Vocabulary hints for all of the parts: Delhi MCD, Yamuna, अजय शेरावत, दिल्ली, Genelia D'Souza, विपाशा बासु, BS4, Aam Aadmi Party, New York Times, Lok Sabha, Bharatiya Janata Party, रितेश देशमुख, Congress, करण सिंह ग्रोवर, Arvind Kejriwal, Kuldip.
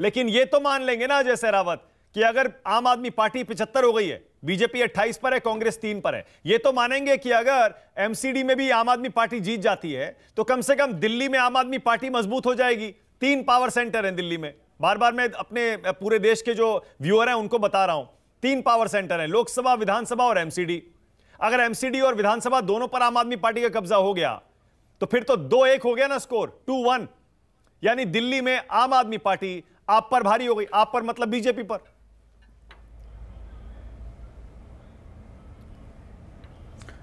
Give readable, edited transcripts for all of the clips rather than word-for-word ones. लेकिन ये तो मान लेंगे ना अजय शेरावत कि अगर आम आदमी पार्टी 75 हो गई है, बीजेपी 28 पर है, कांग्रेस 3 पर है, ये तो मानेंगे कि अगर एमसीडी में भी आम आदमी पार्टी जीत जाती है तो कम से कम दिल्ली में आम आदमी पार्टी मजबूत हो जाएगी। 3 पावर सेंटर हैं दिल्ली में, बार बार मैं अपने पूरे देश के जो व्यूअर हैं उनको बता रहा हूं, 3 पावर सेंटर हैं, लोकसभा, विधानसभा और एमसीडी। अगर एमसीडी और विधानसभा दोनों पर आम आदमी पार्टी का कब्जा हो गया तो फिर तो 2-1 हो गया ना स्कोर, 2-1, यानी दिल्ली में आम आदमी पार्टी आप पर भारी हो गई, आप पर मतलब बीजेपी पर।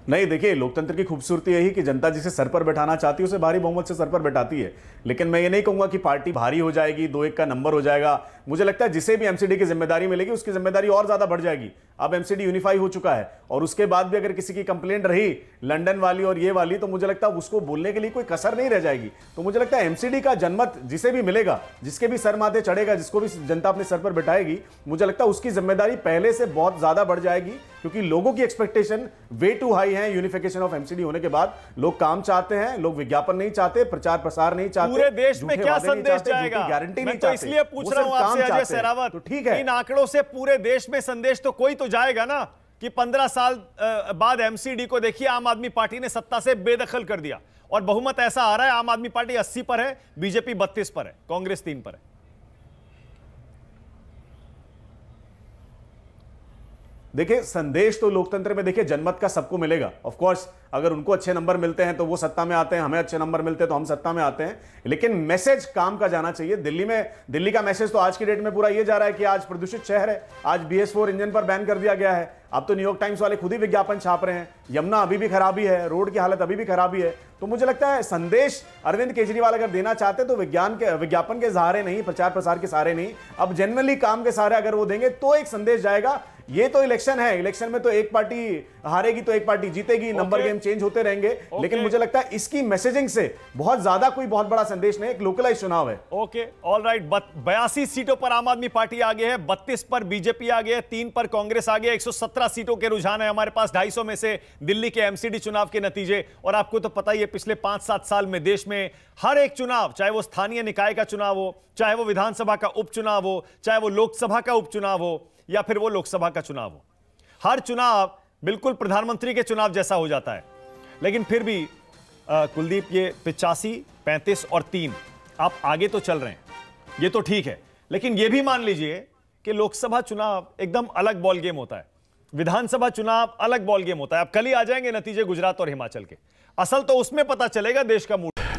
नहीं, देखिए लोकतंत्र की खूबसूरती यही कि जनता जिसे सर पर बैठाना चाहती है उसे भारी बहुमत से सर पर बैठाती है। लेकिन मैं ये नहीं कहूंगा कि पार्टी भारी हो जाएगी, 2-1 का नंबर हो जाएगा। मुझे लगता है जिसे भी एमसीडी की जिम्मेदारी मिलेगी उसकी जिम्मेदारी और ज्यादा बढ़ जाएगी। अब एमसीडी यूनिफाई हो चुका है और उसके बाद भी अगर किसी की कंप्लेंट रही लंदन वाली और ये वाली तो मुझे लगता है उसको बोलने के लिए कोई कसर नहीं रह जाएगी। तो मुझे लगता है एमसीडी का जनमत जिसे भी मिलेगा, जिसके भी सर माथे चढ़ेगा, जिसको भी जनता अपने सर पर बैठाएगी, मुझे लगता है उसकी जिम्मेदारी पहले से बहुत ज्यादा बढ़ जाएगी क्योंकि लोगों की एक्सपेक्टेशन वे टू हाई है। यूनिफिकेशन ऑफ एमसीडी होने के बाद लोग काम चाहते हैं, लोग विज्ञापन नहीं चाहते, प्रचार प्रसार नहीं चाहते, पूरे देश में क्या संदेश जाएगा, गारंटी नहीं चाहते। इसलिए पूछ रहा हूं आपसे अजय शेरावत, तो ठीक है इन आंकड़ों से पूरे देश में संदेश तो कोई तो जाएगा ना कि 15 साल बाद एमसीडी को देखिए आम आदमी पार्टी ने सत्ता से बेदखल कर दिया और बहुमत ऐसा आ रहा है, आम आदमी पार्टी 80 पर है, बीजेपी 32 पर है, कांग्रेस 3 पर है। देखिए संदेश तो लोकतंत्र में देखिए जनमत का सबको मिलेगा। ऑफ कोर्स अगर उनको अच्छे नंबर मिलते हैं तो वो सत्ता में आते हैं, हमें अच्छे नंबर मिलते हैं तो हम सत्ता में आते हैं, लेकिन मैसेज काम का जाना चाहिए। दिल्ली में, दिल्ली का मैसेज तो आज की डेट में पूरा ये जा रहा है कि आज प्रदूषित शहर है, आज BS4 इंजन पर बैन कर दिया गया है। अब तो न्यूयॉर्क टाइम्स वाले खुद ही विज्ञापन छाप रहे हैं, यमुना अभी भी खराबी है, रोड की हालत अभी भी खराबी है। तो मुझे लगता है संदेश अरविंद केजरीवाल अगर देना चाहते तो विज्ञापन के सहारे नहीं, प्रचार प्रसार के सहारे नहीं, अब जनरली काम के सहारे अगर वो देंगे तो एक संदेश जाएगा। ये तो इलेक्शन है, इलेक्शन में तो एक पार्टी हारेगी तो एक पार्टी जीतेगी, नंबर गेम चेंज होते रहेंगे, लेकिन मुझे लगता है इसकी मैसेजिंग से बहुत ज्यादा कोई बहुत बड़ा संदेश नहीं, एक लोकलाइज चुनाव है। Okay, alright. 82 सीटों पर आम आदमी पार्टी आगे है, 32 पर बीजेपी आगे है, 3 पर कांग्रेस आगे है, 117 सीटों के रुझान है हमारे पास। 250 में से दिल्ली के एमसीडी चुनाव के नतीजे, और आपको तो पता ही है पिछले 5-7 साल में देश में हर एक चुनाव, चाहे वो स्थानीय निकाय का चुनाव हो, चाहे वो विधानसभा का उपचुनाव हो, चाहे वो लोकसभा का उपचुनाव हो या फिर वो लोकसभा का चुनाव हो, हर चुनाव बिल्कुल प्रधानमंत्री के चुनाव जैसा हो जाता है। लेकिन फिर भी कुलदीप ये 85, 35 और 3 आप आगे तो चल रहे हैं, ये तो ठीक है, लेकिन ये भी मान लीजिए कि लोकसभा चुनाव एकदम अलग बॉल गेम होता है, विधानसभा चुनाव अलग बॉल गेम होता है। आप कल ही आ जाएंगे नतीजे गुजरात और हिमाचल के, असल तो उसमें पता चलेगा देश का मूड।